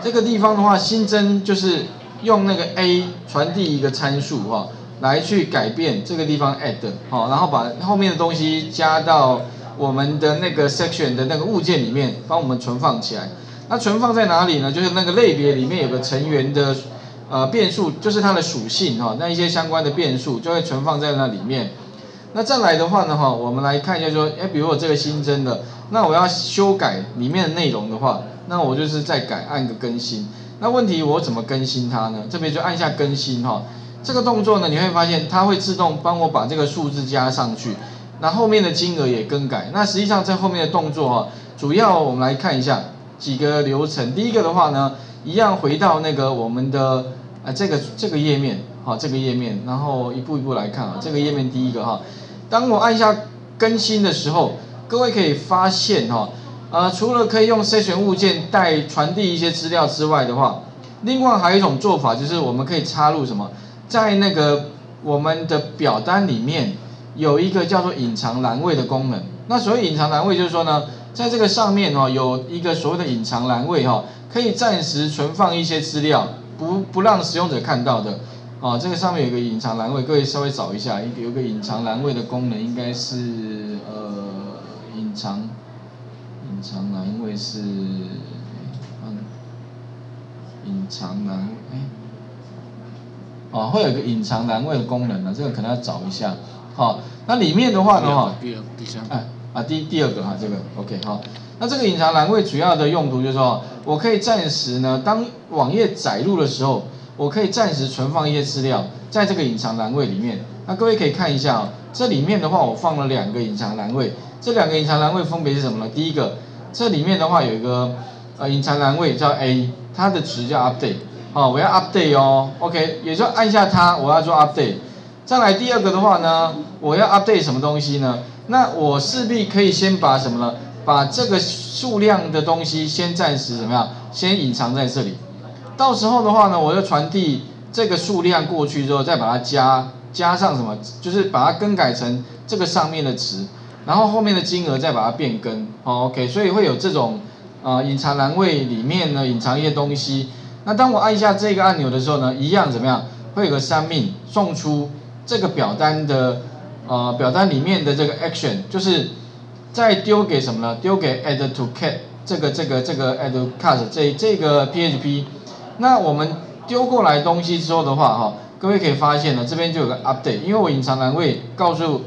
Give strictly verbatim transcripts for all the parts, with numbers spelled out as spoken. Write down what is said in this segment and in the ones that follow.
这个地方的话，新增就是用那个 a 传递一个参数哈、哦，来去改变这个地方 add 好、哦，然后把后面的东西加到我们的那个 section 的那个物件里面，帮我们存放起来。那存放在哪里呢？就是那个类别里面有个成员的呃变数，就是它的属性哈、哦，那一些相关的变数就会存放在那里面。 那再来的话呢，哈，我们来看一下说，哎，比如我这个新增的，那我要修改里面的内容的话，那我就是再改，按个更新。那问题我怎么更新它呢？这边就按下更新哈，这个动作呢，你会发现它会自动帮我把这个数字加上去，那后面的金额也更改。那实际上在后面的动作哈，主要我们来看一下几个流程。第一个的话呢，一样回到那个我们的啊这个这个页面，好，这个页面，然后一步一步来看啊，这个页面第一个哈。 当我按下更新的时候，各位可以发现哈、哦，呃，除了可以用筛选物件带传递一些资料之外的话，另外还有一种做法就是我们可以插入什么，在那个我们的表单里面有一个叫做隐藏栏位的功能。那所谓隐藏栏位就是说呢，在这个上面哦有一个所谓的隐藏栏位哈、哦，可以暂时存放一些资料，不不让使用者看到的。 哦，这个上面有个隐藏栏位，各位稍微找一下，有个隐藏栏位的功能应该是呃隐藏，隐藏栏位是，嗯，隐藏栏位，哦，会有一个隐藏栏位的功能呢，这个可能要找一下。好、哦，那里面的话呢，哈，第二、第三，哎，啊，第第二个哈，这个 OK 好、哦，那这个隐藏栏位主要的用途就是说，我可以暂时呢，当网页载入的时候。 我可以暂时存放一些资料在这个隐藏栏位里面。那各位可以看一下啊、哦，这里面的话我放了两个隐藏栏位，这两个隐藏栏位分别是什么呢？第一个，这里面的话有一个呃隐藏栏位叫 A， 它的值叫 update， 好、哦，我要 update 哦 ，OK， 也就按下它，我要做 update。再来第二个的话呢，我要 update 什么东西呢？那我势必可以先把什么呢？把这个数量的东西先暂时怎么样？先隐藏在这里。 到时候的话呢，我就传递这个数量过去之后，再把它加加上什么，就是把它更改成这个上面的值，然后后面的金额再把它变更。好 ，OK， 所以会有这种呃隐藏栏位里面呢隐藏一些东西。那当我按下这个按钮的时候呢，一样怎么样？会有个三命送出这个表单的呃表单里面的这个 action， 就是再丢给什么呢？丢给 add to cart 这个这个这个 add to cart 这这个 P H P。 那我们丢过来东西之后的话，哈，各位可以发现呢，这边就有个 update， 因为我隐藏栏位告诉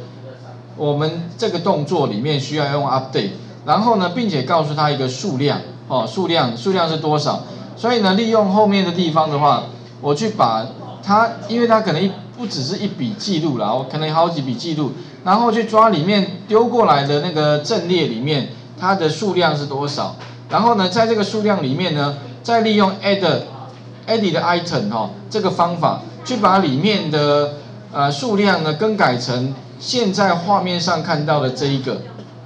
我们这个动作里面需要用 update， 然后呢，并且告诉它一个数量，哦，数量，数量是多少，所以呢，利用后面的地方的话，我去把它，因为它可能一不只是一笔记录啦，我可能有好几笔记录，然后去抓里面丢过来的那个阵列里面它的数量是多少，然后呢，在这个数量里面呢，再利用 add。 edit 的 item 哦，这个方法去把里面的呃数量呢更改成现在画面上看到的这一个，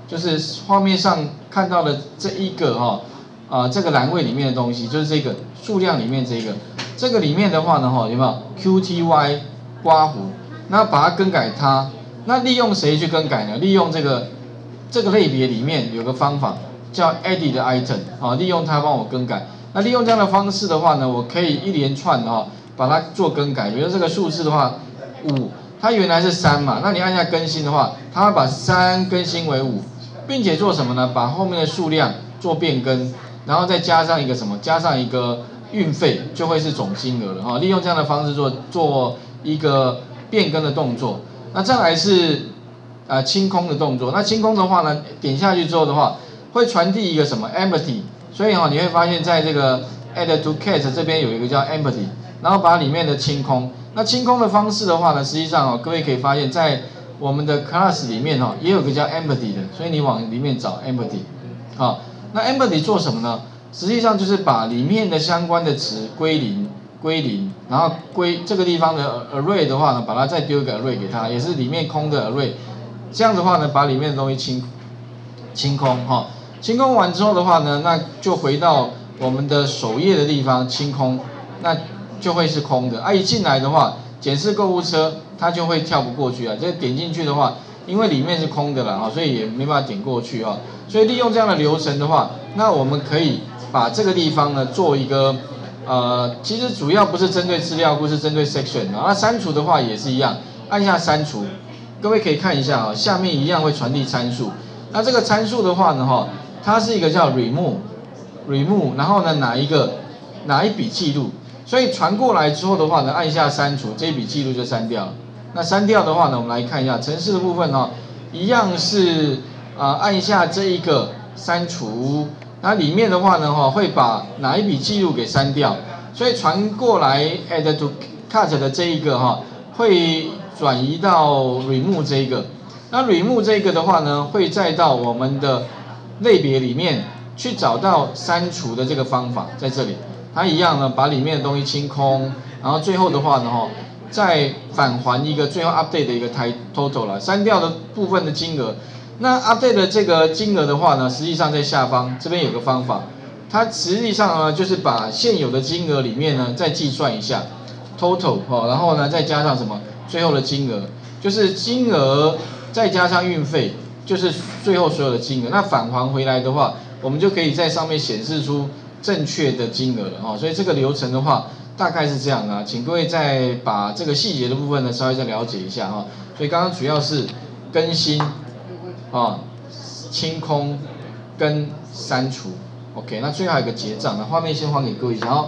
就是画面上看到的这一个哈、哦，啊、呃、这个栏位里面的东西就是这个数量里面这个，这个里面的话呢哈、哦、有没有 Q T Y 刮胡，那把它更改它，那利用谁去更改呢？利用这个这个类别里面有个方法叫 edit 的 item 啊、哦，利用它帮我更改。 那利用这样的方式的话呢，我可以一连串的、哦、把它做更改。比如这个数字的话， 五，它原来是三嘛，那你按下更新的话，它会把三更新为五，并且做什么呢？把后面的数量做变更，然后再加上一个什么？加上一个运费，就会是总金额了哈、哦。利用这样的方式做做一个变更的动作。那再来是呃清空的动作。那清空的话呢，点下去之后的话，会传递一个什么 empty。 所以哈、哦，你会发现在这个 add to cart 这边有一个叫 empty， 然后把里面的清空。那清空的方式的话呢，实际上哦，各位可以发现，在我们的 class 里面哦，也有个叫 empty 的，所以你往里面找 empty。好、哦，那 empty 做什么呢？实际上就是把里面的相关的值归零，归零，然后归这个地方的 array 的话呢，把它再丢一个 array 给它，也是里面空的 array。这样的话呢，把里面的东西清清空哈。哦 清空完之后的话呢，那就回到我们的首页的地方清空，那就会是空的。啊，一进来的话，检视购物车它就会跳不过去啊。这点进去的话，因为里面是空的啦，所以也没办法点过去啊。所以利用这样的流程的话，那我们可以把这个地方呢做一个呃，其实主要不是针对资料库，是针对 section 啊。那删除的话也是一样，按下删除，各位可以看一下啊、哦，下面一样会传递参数。那这个参数的话呢，哈，它是一个叫 remove remove， 然后呢哪一个哪一笔记录，所以传过来之后的话呢，按下删除，这一笔记录就删掉了。那删掉的话呢，我们来看一下程式的部分哈、哦，一样是啊、呃，按下这一个删除。 那里面的话呢，哈，会把哪一笔记录给删掉，所以传过来 add to cart 的这一个哈，会转移到 remove 这一个。那 remove 这个的话呢，会再到我们的类别里面去找到删除的这个方法，在这里，它一样呢，把里面的东西清空，然后最后的话呢，哈，再返还一个最后 update 的一个 total 了，删掉的部分的金额。 那 update 的这个金额的话呢，实际上在下方这边有个方法，它实际上呢就是把现有的金额里面呢再计算一下 total 哦，然后呢再加上什么最后的金额，就是金额再加上运费，就是最后所有的金额。那返还回来的话，我们就可以在上面显示出正确的金额了哦。所以这个流程的话大概是这样啊，请各位再把这个细节的部分呢稍微再了解一下哈、哦。所以刚刚主要是更新。 啊、哦，清空跟删除 ，OK， 那最后还有个结账，那画面先还给各位一下哦。